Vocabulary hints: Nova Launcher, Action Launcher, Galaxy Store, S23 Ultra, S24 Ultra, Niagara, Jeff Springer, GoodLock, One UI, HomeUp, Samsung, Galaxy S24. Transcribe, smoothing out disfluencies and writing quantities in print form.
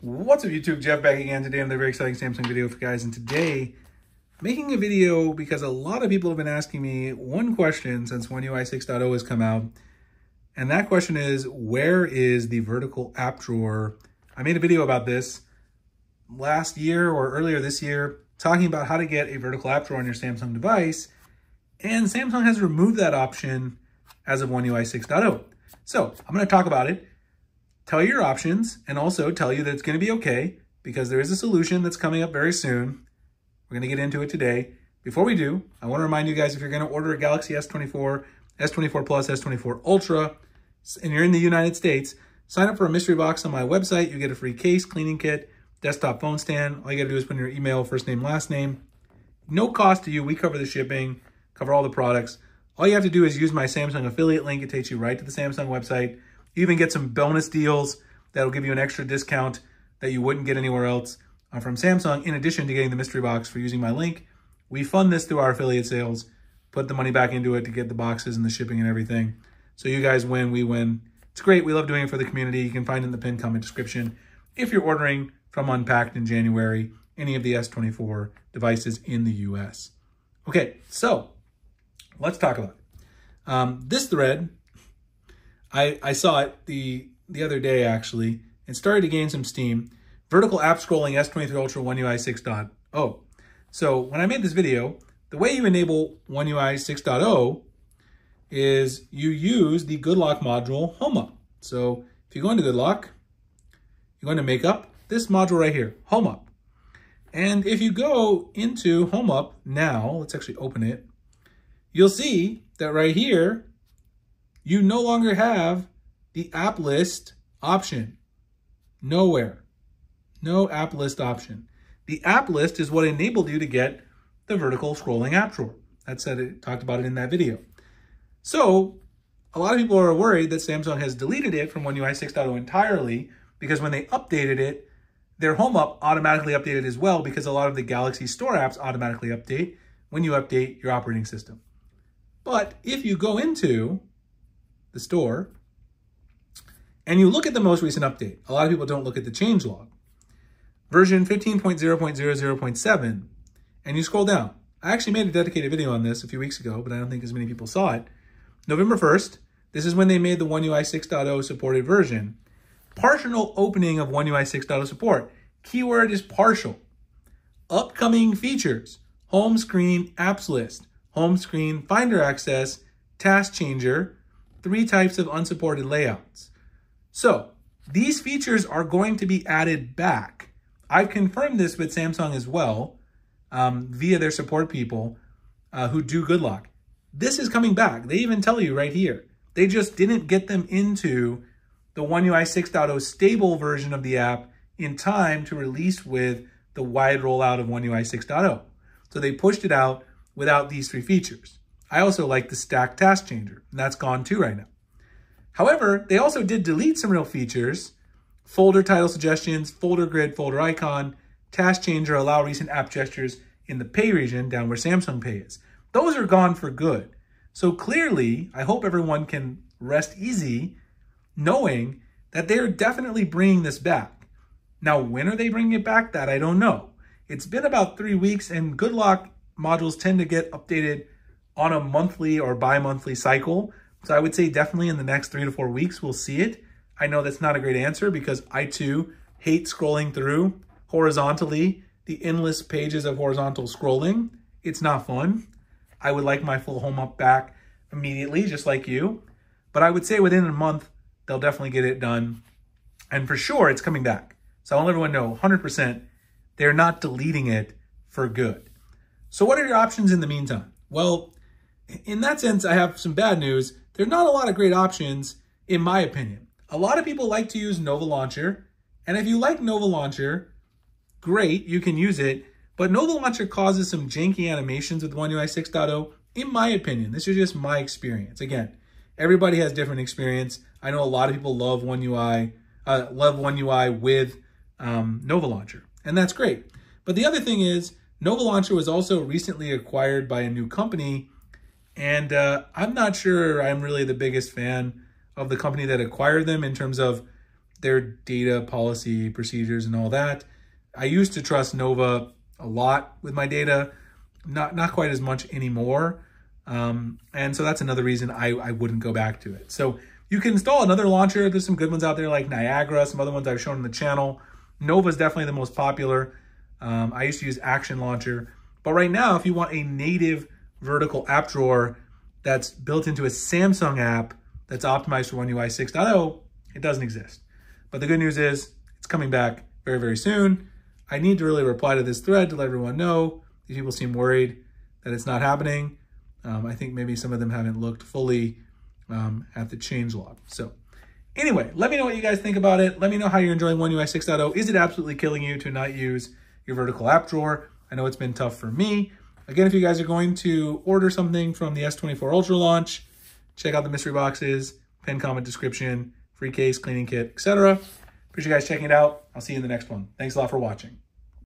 What's up YouTube, Jeff back again today. Another very exciting Samsung video for you guys, and today making a video because a lot of people have been asking me one question since One UI 6.0 has come out, and that question is, where is the vertical app drawer? I made a video about this last year or earlier this year talking about how to get a vertical app drawer on your Samsung device, and Samsung has removed that option as of One UI 6.0. So I'm going to talk about it, tell you your options, and also tell you that it's going to be okay because there is a solution that's coming up very soon. We're going to get into it today. Before we do, I want to remind you guys, if you're going to order a Galaxy S24, S24 Plus, S24 Ultra, and you're in the United States, sign up for a mystery box on my website. You get a free case, cleaning kit, desktop phone stand. All you got to do is put in your email, first name, last name. No cost to you. We cover the shipping, cover all the products. All you have to do is use my Samsung affiliate link. It takes you right to the Samsung website. You even get some bonus deals that'll give you an extra discount that you wouldn't get anywhere else from Samsung. In addition to getting the mystery box for using my link, we fund this through our affiliate sales, put the money back into it to get the boxes and the shipping and everything. So you guys win, we win. It's great. We love doing it for the community. You can find it in the pinned comment description. If you're ordering from Unpacked in January, any of the S24 devices in the US. Okay, so let's talk about it. This thread, I saw it the other day, actually, and started to gain some steam. Vertical app scrolling S23 Ultra One UI 6.0. So when I made this video, the way you enable One UI 6.0 is you use the GoodLock module HomeUp. So if you go into GoodLock, you're going to make up this module right here, HomeUp. And if you go into HomeUp now, let's actually open it, you'll see that right here, you no longer have the app list option. Nowhere. No app list option. The app list is what enabled you to get the vertical scrolling app drawer. That said, it talked about it in that video. So a lot of people are worried that Samsung has deleted it from One UI 6.0 entirely, because when they updated it, their HomeUp automatically updated as well, because a lot of the Galaxy Store apps automatically update when you update your operating system. But if you go into the store and you look at the most recent update, a lot of people don't look at the change log, version 15.0.0.7, and you scroll down. I actually made a dedicated video on this a few weeks ago, but I don't think as many people saw it. November 1st, this is when they made the One UI 6.0 supported version. Partial opening of One UI 6.0 support. Keyword is partial. Upcoming features, home screen apps list, home screen finder access, task changer, 3 types of unsupported layouts. So these features are going to be added back. I've confirmed this with Samsung as well, via their support people who do GoodLock. This is coming back. They even tell you right here. They just didn't get them into the One UI 6.0 stable version of the app in time to release with the wide rollout of One UI 6.0. So they pushed it out without these 3 features. I also like the stack task changer, and that's gone too right now. However, they also did delete some real features: folder title suggestions, folder grid, folder icon, task changer, allow recent app gestures in the pay region down where Samsung Pay is. Those are gone for good. So clearly, I hope everyone can rest easy knowing that they're definitely bringing this back. Now, when are they bringing it back? That I don't know. It's been about 3 weeks, and GoodLock modules tend to get updated on a monthly or bi-monthly cycle. So I would say definitely in the next 3 to 4 weeks, we'll see it. I know that's not a great answer because I too hate scrolling through horizontally, the endless pages of horizontal scrolling. It's not fun. I would like my full HomeUp back immediately, just like you. But I would say within a month, they'll definitely get it done. And for sure, it's coming back. So I'll let everyone know 100%, they're not deleting it for good. So what are your options in the meantime? Well, in that sense, I have some bad news. There's not a lot of great options, in my opinion. A lot of people like to use Nova Launcher. And if you like Nova Launcher, great, you can use it. But Nova Launcher causes some janky animations with One UI 6.0, in my opinion. This is just my experience. Again, everybody has different experience. I know a lot of people love One UI with Nova Launcher, and that's great. But the other thing is, Nova Launcher was also recently acquired by a new company, and I'm not sure I'm really the biggest fan of the company that acquired them in terms of their data policy procedures and all that. I used to trust Nova a lot with my data, not quite as much anymore. And so that's another reason I wouldn't go back to it. So you can install another launcher. There's some good ones out there like Niagara, some other ones I've shown in the channel. Nova is definitely the most popular. I used to use Action Launcher. But right now, if you want a native vertical app drawer that's built into a Samsung app that's optimized for One UI 6.0, it doesn't exist. But the good news is it's coming back very, very soon. I need to really reply to this thread to let everyone know. These people seem worried that it's not happening. I think maybe some of them haven't looked fully at the changelog. So anyway, let me know what you guys think about it. Let me know how you're enjoying One UI 6.0. Is it absolutely killing you to not use your vertical app drawer? I know it's been tough for me. Again, if you guys are going to order something from the S24 Ultra launch, check out the mystery boxes, pinned comment description, free case, cleaning kit, etc. Appreciate you guys checking it out. I'll see you in the next one. Thanks a lot for watching.